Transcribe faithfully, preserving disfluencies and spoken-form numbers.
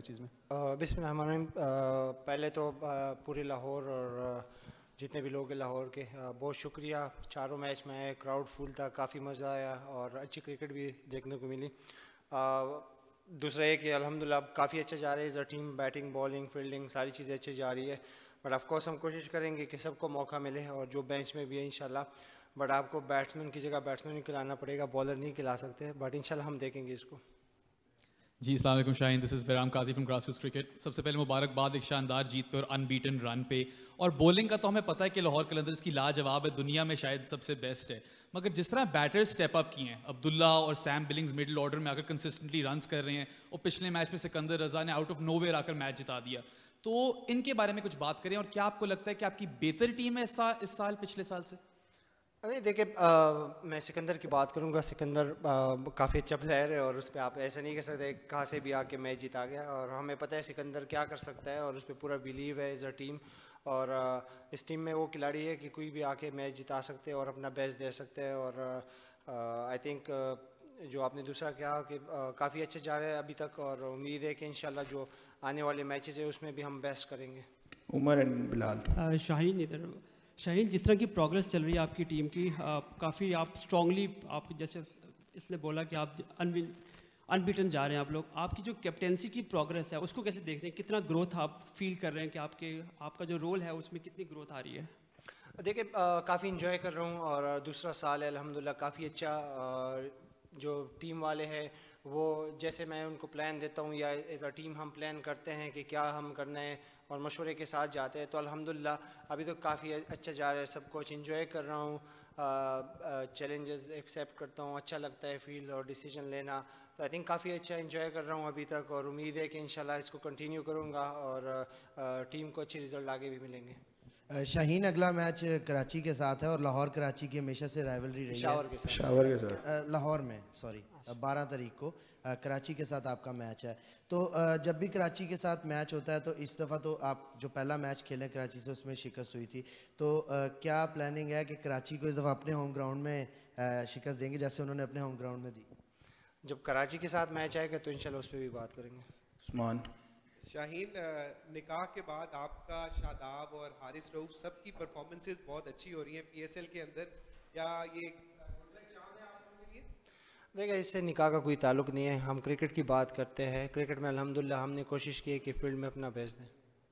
चीज़ में बिस्मिल्लाहिर्रहमानिर्रहीम। पहले तो पूरे लाहौर और जितने भी लोग हैं लाहौर के, बहुत शुक्रिया। चारों मैच में क्राउड फुल था, काफ़ी मज़ा आया और अच्छी क्रिकेट भी देखने को मिली। दूसरा ये कि अल्हम्दुलिल्लाह काफ़ी अच्छा जा रहा है इस टीम, बैटिंग बॉलिंग फील्डिंग सारी चीज़ें अच्छी जा रही है। बट ऑफकोर्स हम कोशिश करेंगे कि सबको मौका मिले और जो बेंच में भी है इंशाल्लाह। बट आपको बैट्समैन की जगह बैट्समैन ही खिलाना पड़ेगा, बॉलर नहीं खिला सकते, बट इंशाल्लाह हम देखेंगे इसको। जी अस्सलाम वालेकुम Shaheen, this is Bairam Kazi from grassroots cricket. सबसे पहले मुबारकबाद एक शानदार जीत पे और अनबीटन रन पे। और बॉलिंग का तो हमें पता है कि लाहौर कलंदर्स की लाजवाब है, दुनिया में शायद सबसे बेस्ट है, मगर जिस तरह बैटर्स स्टेप अप किए हैं, अब्दुल्ला और सैम बिलिंग्स मिडिल ऑर्डर में आकर कंसिस्टेंटली रन्स कर रहे हैं, और पिछले मैच में सिकंदर रजा ने आउट ऑफ नोवेयर आकर मैच जिता दिया, तो इनके बारे में कुछ बात करें। और क्या आपको लगता है कि आपकी बेहतर टीम है सा, इस साल पिछले साल से? अरे देखिए, मैं सिकंदर की बात करूंगा। सिकंदर काफ़ी अच्छा प्लेयर है और उस पर आप ऐसा नहीं कह सकते कहाँ से भी आके मैच जीता गया। और हमें पता है सिकंदर क्या कर सकता है और उस पर पूरा बिलीव है एज अ टीम। और इस टीम में वो खिलाड़ी है कि कोई भी आके मैच जिता सकते हैं और अपना बेस्ट दे सकते हैं। और आई थिंक जो आपने दूसरा कहा कि काफ़ी अच्छे जा रहे हैं अभी तक, और उम्मीद है कि इंशाल्लाह जो आने वाले मैचेस है उसमें भी हम बेस्ट करेंगे। उमर एंड बिलाल। शाहीन इधर। शाहीन, जिस तरह की प्रोग्रेस चल रही है आपकी टीम की, काफ़ी आप स्ट्रांगली, आप जैसे इसने बोला कि आप अनविन अनबीटन जा रहे हैं आप लोग, आपकी जो कैप्टेंसी की प्रोग्रेस है उसको कैसे देख रहे हैं? कितना ग्रोथ आप फील कर रहे हैं कि आपके आपका जो रोल है उसमें कितनी ग्रोथ आ रही है? देखिए, काफ़ी इन्जॉय कर रहा हूँ और दूसरा साल है अल्हम्दुलिल्लाह। काफ़ी अच्छा जो टीम वाले हैं वो, जैसे मैं उनको प्लान देता हूँ या एज अ टीम हम प्लान करते हैं कि क्या हम करना है और मशवरे के साथ जाते हैं, तो अल्हम्दुलिल्लाह अभी तो काफ़ी अच्छा जा रहा है। सब कुछ इंजॉय कर रहा हूँ, चैलेंजेस एक्सेप्ट करता हूँ, अच्छा लगता है फील और डिसीजन लेना। तो आई थिंक काफ़ी अच्छा इंजॉय कर रहा हूँ अभी तक और उम्मीद है कि इंशाल्लाह इसको कंटिन्यू करूँगा और टीम को अच्छे रिजल्ट आगे भी मिलेंगे। शाहीन, अगला मैच कराची के साथ है और लाहौर कराची की हमेशा से राइवलरी रही शावर है के साथ। शावर के साथ लाहौर में, सॉरी बारह तारीख को कराची के साथ आपका मैच है। तो जब भी कराची के साथ मैच होता है तो इस दफ़ा तो आप जो पहला मैच खेले कराची से उसमें शिकस्त हुई थी, तो क्या प्लानिंग है कि कराची को इस दफ़ा अपने होम ग्राउंड में शिकस्त देंगे जैसे उन्होंने अपने होम ग्राउंड में दी? जब कराची के साथ मैच आएगा तो इंशाल्लाह उस पर भी बात करेंगे। उस्मान। शाहीन, निकाह के बाद आपका शादाब और हारिस रऊफ सब की परफॉर्मेंसेस बहुत अच्छी हो रही हैं पीएसएल के अंदर, या ये के लिए? देखिए, इससे निकाह का कोई ताल्लुक नहीं है, हम क्रिकेट की बात करते हैं। क्रिकेट में अल्हम्दुलिल्लाह हमने कोशिश की है कि फील्ड में अपना बेस्ट दें।